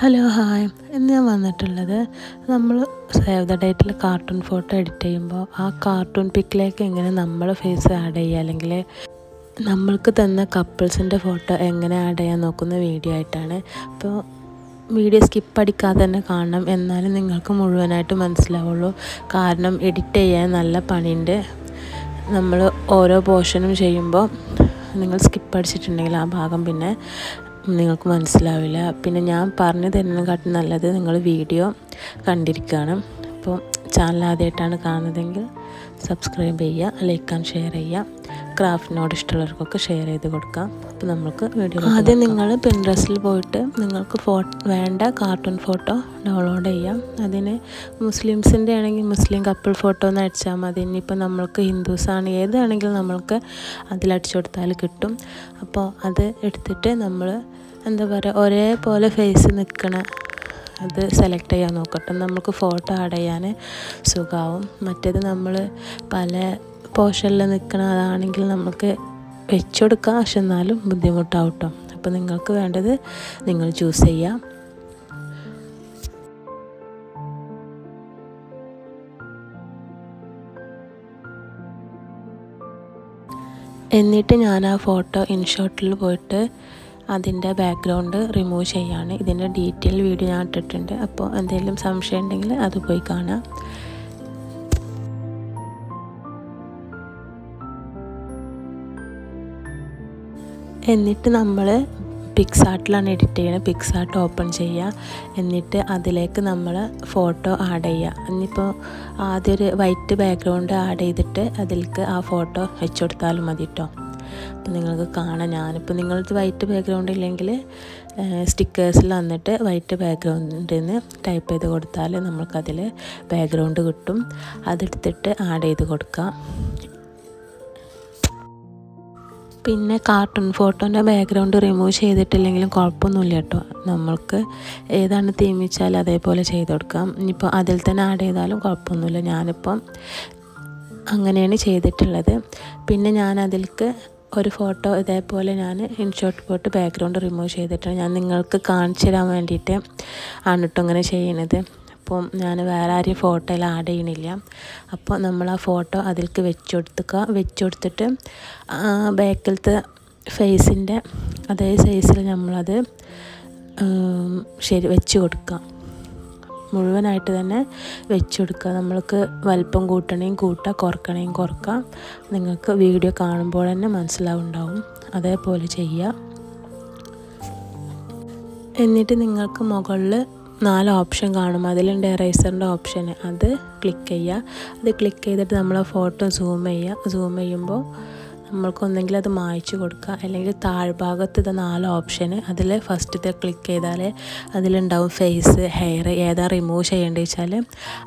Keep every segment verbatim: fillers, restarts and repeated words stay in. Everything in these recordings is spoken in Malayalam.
ഹലോ ഹായ്, ഇന്ന് ഞാൻ വന്നിട്ടുള്ളത് നമ്മൾ സേവ് ദ ഡേറ്റിൽ കാർട്ടൂൺ ഫോട്ടോ എഡിറ്റ് ചെയ്യുമ്പോൾ ആ കാർട്ടൂൺ പിക്കിലേക്ക് എങ്ങനെ നമ്മൾ ഫേസ് ആഡ് ചെയ്യുക, അല്ലെങ്കിൽ നമ്മൾക്ക് തന്ന കപ്പിൾസിൻ്റെ ഫോട്ടോ എങ്ങനെ ആഡ് ചെയ്യാൻ നോക്കുന്ന വീഡിയോ ആയിട്ടാണ്. അപ്പോൾ വീഡിയോ സ്കിപ്പ് അടിക്കാതെ തന്നെ കാണണം, എന്നാലും നിങ്ങൾക്ക് മുഴുവനായിട്ട് മനസ്സിലാവുള്ളൂ. കാരണം എഡിറ്റ് ചെയ്യാൻ നല്ല പണിയുണ്ട്. നമ്മൾ ഓരോ പോർഷനും ചെയ്യുമ്പോൾ നിങ്ങൾ സ്കിപ്പ് അടിച്ചിട്ടുണ്ടെങ്കിൽ ആ ഭാഗം പിന്നെ നിങ്ങൾക്ക് മനസ്സിലാവില്ല. പിന്നെ ഞാൻ പറഞ്ഞു തരുന്നതിനെക്കാട്ടും നല്ലത് നിങ്ങൾ വീഡിയോ കണ്ടിരിക്കുകയാണ്. അപ്പോൾ ചാനൽ ആദ്യമായിട്ടാണ് കാണുന്നതെങ്കിൽ സബ്സ്ക്രൈബ് ചെയ്യുക, ലൈക്ക് ആൻഡ് ഷെയർ ചെയ്യുക. ക്രാഫ്റ്റിനോട് ഇഷ്ടമുള്ളവർക്കൊക്കെ ഷെയർ ചെയ്ത് കൊടുക്കാം. അപ്പോൾ നമുക്ക് വീഡിയോ ആദ്യം നിങ്ങൾ പിൻട്രസ്റ്റിൽ പോയിട്ട് നിങ്ങൾക്ക് ഫോട്ടോ വേണ്ട കാർട്ടൂൺ ഫോട്ടോ ഡൗൺലോഡ് ചെയ്യാം. അതിന് മുസ്ലിംസിൻ്റെ ആണെങ്കിൽ മുസ്ലിം കപ്പിൾ ഫോട്ടോ എന്ന് അടിച്ചാൽ മതി. ഇനിയിപ്പോൾ നമ്മൾക്ക് ഹിന്ദുസാണ്, ഏതാണെങ്കിലും നമ്മൾക്ക് അതിലടിച്ചു കൊടുത്താൽ കിട്ടും. അപ്പോൾ അത് എടുത്തിട്ട് നമ്മൾ എന്താ പറയുക, ഒരേപോലെ ഫേസ് നിൽക്കണ അത് സെലക്ട് ചെയ്യാൻ നോക്കട്ടെ, നമുക്ക് ഫോട്ടോ ആഡ് ചെയ്യാൻ സുഖമാവും. മറ്റേത് നമ്മൾ പല പോഷനിൽ നിൽക്കണം, അതാണെങ്കിൽ നമുക്ക് വെച്ചു കൊടുക്കാം, പക്ഷെ എന്നാലും ബുദ്ധിമുട്ടാവും കേട്ടോ. അപ്പോൾ നിങ്ങൾക്ക് വേണ്ടത് നിങ്ങൾ ചൂസ് ചെയ്യാം. എന്നിട്ട് ഞാൻ ആ ഫോട്ടോ ഇൻഷോട്ടിൽ പോയിട്ട് അതിൻ്റെ ബാക്ക്ഗ്രൗണ്ട് റിമൂവ് ചെയ്യാണ്. ഇതിൻ്റെ ഡീറ്റെയിൽ വീഡിയോ ഞാൻ ഇട്ടിട്ടുണ്ട്, അപ്പോൾ എന്തെങ്കിലും സംശയം ഉണ്ടെങ്കിൽ അത് പോയി കാണാം. എന്നിട്ട് നമ്മൾ പിക്സ് ആർട്ടിലാണ് എഡിറ്റ് ചെയ്യുന്നത്. പിക്സ് ആർട്ട് ഓപ്പൺ ചെയ്യുക, എന്നിട്ട് അതിലേക്ക് നമ്മൾ ഫോട്ടോ ആഡ് ചെയ്യുക. ഇനിയിപ്പോൾ ആദ്യം ഒരു വൈറ്റ് ബാക്ക്ഗ്രൗണ്ട് ആഡ് ചെയ്തിട്ട് അതിലേക്ക് ആ ഫോട്ടോ വെച്ചു കൊടുത്താലും മതി കേട്ടോ. അപ്പോൾ നിങ്ങൾക്ക് കാണാം. ഞാനിപ്പോൾ നിങ്ങൾക്ക് വൈറ്റ് ബാക്ക്ഗ്രൗണ്ട് ഇല്ലെങ്കിൽ സ്റ്റിക്കേഴ്സിൽ വന്നിട്ട് വൈറ്റ് ബാക്ക്ഗ്രൗണ്ടിൽ നിന്ന് ടൈപ്പ് ചെയ്ത് കൊടുത്താൽ നമുക്കതിൽ ബാക്ക്ഗ്രൗണ്ട് കിട്ടും. അതെടുത്തിട്ട് ആഡ് ചെയ്ത് കൊടുക്കാം. പിന്നെ കാർട്ടൂൺ ഫോട്ടോൻ്റെ ബാക്ക്ഗ്രൗണ്ട് റിമൂവ് ചെയ്തിട്ടില്ലെങ്കിലും കുഴപ്പമൊന്നുമില്ല കേട്ടോ. നമ്മൾക്ക് ഏതാണ് തീമിച്ചാൽ അതേപോലെ ചെയ്ത് കൊടുക്കാം. ഇനിയിപ്പോൾ അതിൽ തന്നെ ആഡ് ചെയ്താലും കുഴപ്പമൊന്നുമില്ല. ഞാനിപ്പം അങ്ങനെയാണ് ചെയ്തിട്ടുള്ളത്. പിന്നെ ഞാൻ അതിലേക്ക് ഒരു ഫോട്ടോ ഇതേപോലെ ഞാൻ ഇൻഷോട്ട് പോയിട്ട് ബാക്ക്ഗ്രൗണ്ട് റിമൂവ് ചെയ്തിട്ടുണ്ട്. ഞാൻ നിങ്ങൾക്ക് കാണിച്ചു തരാൻ വേണ്ടിയിട്ട് ആണ് കേട്ടോ അങ്ങനെ ചെയ്യണത്. അപ്പം ഞാൻ വേറെ ആരെയും ഫോട്ടോയിൽ ആഡ് ചെയ്യണില്ല. അപ്പോൾ നമ്മൾ ആ ഫോട്ടോ അതിലേക്ക് വെച്ച് കൊടുത്തുക. വെച്ച് കൊടുത്തിട്ട് ബാക്കിലത്തെ ഫേസിൻ്റെ അതേ സൈസിൽ നമ്മളത് ശരി വെച്ച് കൊടുക്കുക. മുഴുവനായിട്ട് തന്നെ വെച്ച് കൊടുക്കുക. നമ്മൾക്ക് വലിപ്പം കൂട്ടണമെങ്കിൽ കൂട്ടുക, കുറക്കണമെങ്കിൽ കുറക്കുക. നിങ്ങൾക്ക് വീഡിയോ കാണുമ്പോൾ തന്നെ മനസ്സിലാവുന്നുണ്ടാവും. അതേപോലെ ചെയ്യുക. എന്നിട്ട് നിങ്ങൾക്ക് മുകളിൽ നാല് ഓപ്ഷൻ കാണും. അതിലുണ്ട് എറേസറിൻ്റെ ഓപ്ഷൻ, അത് ക്ലിക്ക് ചെയ്യുക. അത് ക്ലിക്ക് ചെയ്തിട്ട് നമ്മൾ ആ ഫോട്ടോ സൂം ചെയ്യുക. സൂം ചെയ്യുമ്പോൾ നമ്മൾക്കൊന്നെങ്കിൽ അത് മായ്ച്ചു കൊടുക്കുക, അല്ലെങ്കിൽ താഴ്ഭാഗത്ത് ഇത് നാല് ഓപ്ഷൻ, അതിൽ ഫസ്റ്റ് ഇത് ക്ലിക്ക് ചെയ്താൽ അതിലുണ്ടാവും ഫേസ്, ഹെയർ, ഏതാ റിമൂവ് ചെയ്യേണ്ടത് വെച്ചാൽ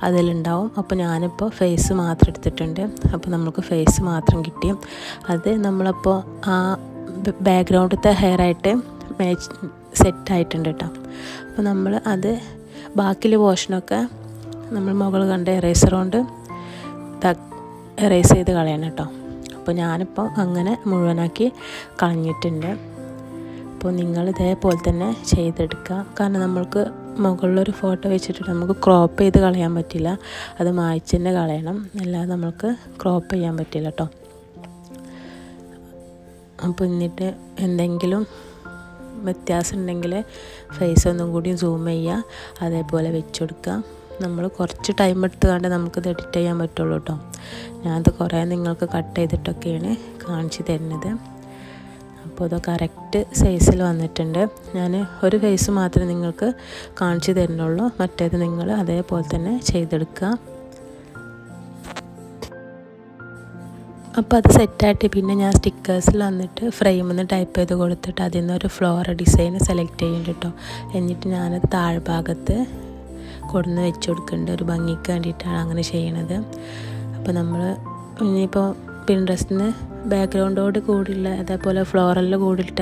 അതിലുണ്ടാവും. അപ്പോൾ ഞാനിപ്പോൾ ഫേസ് മാത്രം എടുത്തിട്ടുണ്ട്. അപ്പോൾ നമുക്ക് ഫേസ് മാത്രം കിട്ടി. അത് നമ്മളപ്പോൾ ആ ബാക്ക്ഗ്രൗണ്ടിലത്തെ ഹെയറായിട്ട് മാച്ച് സെറ്റായിട്ടുണ്ട് കേട്ടോ. അപ്പോൾ നമ്മൾ അത് ബാക്കിയുള്ള പോർഷനൊക്കെ നമ്മൾ മുകൾ കണ്ട് എറേസർ കൊണ്ട് എറേസ് ചെയ്ത് കളയണം കേട്ടോ. അപ്പോൾ ഞാനിപ്പോൾ അങ്ങനെ മുഴുവനാക്കി കളഞ്ഞിട്ടുണ്ട്. അപ്പോൾ നിങ്ങൾ ഇതേപോലെ തന്നെ ചെയ്തെടുക്കുക. കാരണം നമ്മൾക്ക് മുകളിലൊരു ഫോട്ടോ വെച്ചിട്ട് നമുക്ക് ക്രോപ്പ് ചെയ്ത് കളയാൻ പറ്റില്ല, അത് മായ്ച്ച് തന്നെ കളയണം, അല്ലാതെ നമ്മൾക്ക് ക്രോപ്പ് ചെയ്യാൻ പറ്റില്ല കേട്ടോ. അപ്പോൾ എന്നിട്ട് എന്തെങ്കിലും വ്യത്യാസം ഉണ്ടെങ്കിൽ ഫേസ് ഒന്നും കൂടി സൂം ചെയ്യുക, അതേപോലെ വെച്ച് കൊടുക്കുക. നമ്മൾ കുറച്ച് ടൈം എടുത്തുകൊണ്ട് നമുക്കിത് എഡിറ്റ് ചെയ്യാൻ പറ്റുള്ളൂ കേട്ടോ. ഞാനത് കുറേ നിങ്ങൾക്ക് കട്ട് ചെയ്തിട്ടൊക്കെയാണ് കാണിച്ചു തരുന്നത്. അപ്പോൾ അത് കറക്റ്റ് സൈസിൽ വന്നിട്ടുണ്ട്. ഞാൻ ഒരു ഫേസ് മാത്രമേ നിങ്ങൾക്ക് കാണിച്ചു തരുന്നുള്ളൂ. മറ്റേത് നിങ്ങൾ അതേപോലെ തന്നെ ചെയ്തെടുക്കുക. അപ്പോൾ അത് സെറ്റായിട്ട് പിന്നെ ഞാൻ സ്റ്റിക്കേഴ്സിൽ വന്നിട്ട് ഫ്രെയിമെന്ന് ടൈപ്പ് ചെയ്ത് കൊടുത്തിട്ട് അതിൽ നിന്നൊരു ഫ്ലോർ ഡിസൈൻ സെലക്ട് ചെയ്യുന്നുണ്ട് കേട്ടോ. എന്നിട്ട് ഞാനത് താഴ്ഭാഗത്ത് കൊടുന്ന് വെച്ച് കൊടുക്കുന്നുണ്ട്, ഒരു ഭംഗിക്ക് വേണ്ടിയിട്ടാണ് അങ്ങനെ ചെയ്യണത്. അപ്പോൾ നമ്മൾ ഇനിയിപ്പോൾ പിൻട്രസ്റ്റിന് ബാക്ക്ഗ്രൗണ്ടോട് കൂടിയുള്ള അതേപോലെ ഫ്ലോറലിൽ കൂടിയിട്ട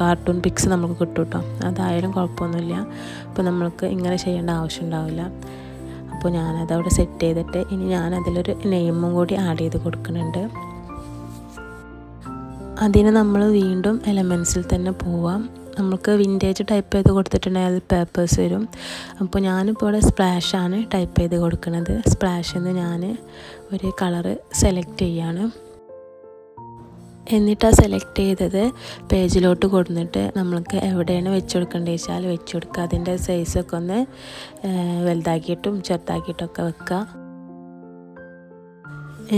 കാർട്ടൂൺ പിക്സ് നമുക്ക് കിട്ടും കേട്ടോ. അതായാലും കുഴപ്പമൊന്നുമില്ല. അപ്പോൾ നമുക്ക് ഇങ്ങനെ ചെയ്യേണ്ട ആവശ്യം ഉണ്ടാവില്ല. അപ്പോൾ ഞാനത് അവിടെ സെറ്റ് ചെയ്തിട്ട് ഇനി ഞാൻ അതിലൊരു നെയിമും കൂടി ആഡ് ചെയ്ത് കൊടുക്കുന്നുണ്ട്. അതിനെ നമ്മൾ വീണ്ടും എലമെന്റ്സിൽ തന്നെ പോവാം. നമുക്ക് വിന്റേജ് ടൈപ്പ് ചെയ്തു കൊടുത്തിട്ടുണ്ടെങ്കിൽ പേപ്പേഴ്സ് വരും. അപ്പോൾ ഞാനിപ്പോൾ ഇവിടെ സ്പ്ലാഷ് ആണ് ടൈപ്പ് ചെയ്ത് കൊടുക്കുന്നത്. സ്പ്ലാഷിൽ നിന്ന് ഞാൻ ഒരു കളറ് സെലക്ട് ചെയ്യാണ്. എന്നിട്ട് ആ സെലക്ട് ചെയ്തത് പേജിലോട്ട് കൊടുത്തിട്ട് നമ്മൾക്ക് എവിടെയാണ് വെച്ച് കൊടുക്കേണ്ടത് വെച്ചാൽ വെച്ച് കൊടുക്കുക. അതിൻ്റെ സൈസൊക്കെ ഒന്ന് വലുതാക്കിയിട്ടും ചെറുതാക്കിയിട്ടൊക്കെ വെക്കുക.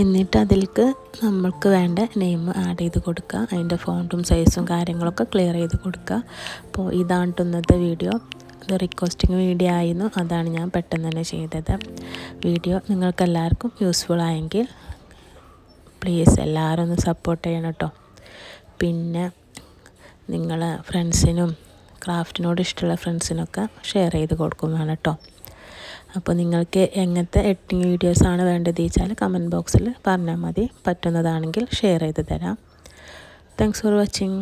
എന്നിട്ട് അതിലേക്ക് നമ്മൾക്ക് വേണ്ട നെയിം ആഡ് ചെയ്ത് കൊടുക്കുക. അതിൻ്റെ ഫോണ്ടും സൈസും കാര്യങ്ങളൊക്കെ ക്ലിയർ ചെയ്ത് കൊടുക്കുക. അപ്പോൾ ഇതാണ് ഇന്നത്തെ വീഡിയോ. ഇത് റിക്വസ്റ്റിംഗ് വീഡിയോ ആയിരുന്നു, അതാണ് ഞാൻ പെട്ടെന്ന് തന്നെ ചെയ്തത്. വീഡിയോ നിങ്ങൾക്കെല്ലാവർക്കും യൂസ്ഫുൾ ആയെങ്കിൽ പ്ലീസ് എല്ലാവരും ഒന്ന് സപ്പോർട്ട് ചെയ്യണം കേട്ടോ. പിന്നെ നിങ്ങളെ ഫ്രണ്ട്സിനും ക്രാഫ്റ്റിനോട് ഇഷ്ടമുള്ള ഫ്രണ്ട്സിനൊക്കെ ഷെയർ ചെയ്ത് കൊടുക്കുന്നതാണ് കേട്ടോ. അപ്പോൾ നിങ്ങൾക്ക് എങ്ങനത്തെ എഡിറ്റിംഗ് വീഡിയോസാണ് വേണ്ടതെന്ന് വെച്ചാൽ കമൻറ്റ് ബോക്സിൽ പറഞ്ഞാൽ മതി. പറ്റുന്നതാണെങ്കിൽ ഷെയർ ചെയ്ത് തരാം. Thanks for watching.